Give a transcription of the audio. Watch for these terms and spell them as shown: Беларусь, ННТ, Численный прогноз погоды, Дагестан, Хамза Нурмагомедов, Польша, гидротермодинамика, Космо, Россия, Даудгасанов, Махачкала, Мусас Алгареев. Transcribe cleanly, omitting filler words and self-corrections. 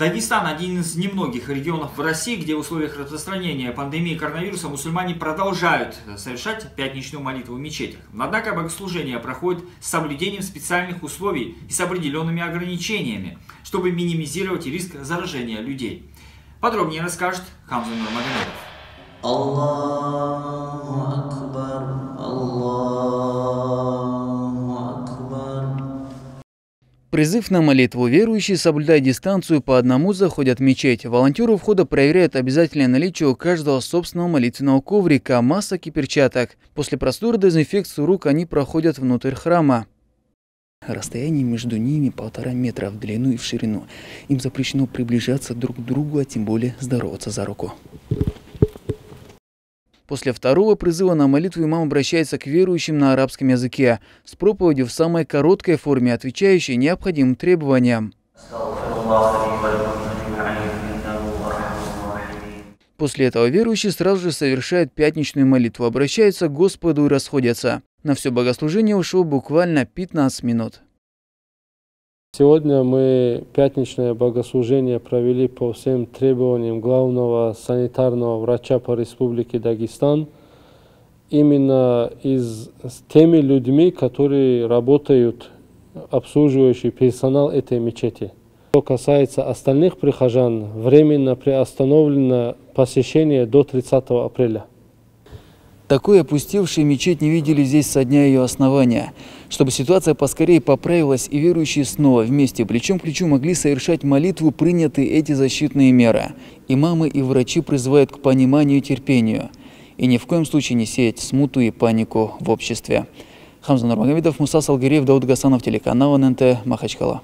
Дагестан – один из немногих регионов в России, где в условиях распространения пандемии коронавируса мусульмане продолжают совершать пятничную молитву в мечетях. Однако богослужение проходит с соблюдением специальных условий и с определенными ограничениями, чтобы минимизировать риск заражения людей. Подробнее расскажет Хамза Нурмагомедов. Аллаху акбар, Аллаху акбар. Призыв на молитву. Верующие, соблюдая дистанцию, по одному заходят в мечеть. Волонтеры у входа проверяют обязательное наличие у каждого собственного молитвенного коврика, масок и перчаток. После простора дезинфекции рук они проходят внутрь храма. Расстояние между ними 1,5 метра в длину и в ширину. Им запрещено приближаться друг к другу, а тем более здороваться за руку. После второго призыва на молитву имам обращается к верующим на арабском языке с проповедью в самой короткой форме, отвечающей необходимым требованиям. После этого верующие сразу же совершают пятничную молитву, обращаются к Господу и расходятся. На все богослужение ушло буквально 15 минут. Сегодня мы пятничное богослужение провели по всем требованиям главного санитарного врача по Республике Дагестан. Именно с теми людьми, которые работают, обслуживающий персонал этой мечети. Что касается остальных прихожан, временно приостановлено посещение до 30 апреля. Такой опустевшей мечеть не видели здесь со дня ее основания. Чтобы ситуация поскорее поправилась и верующие снова вместе плечом к плечу могли совершать молитву, приняты эти защитные меры. Имамы и врачи призывают к пониманию и терпению. И ни в коем случае не сеять смуту и панику в обществе. Хамза Нурмагомедов, Мусас Алгареев, Даудгасанов, телеканал ННТ, Махачкала.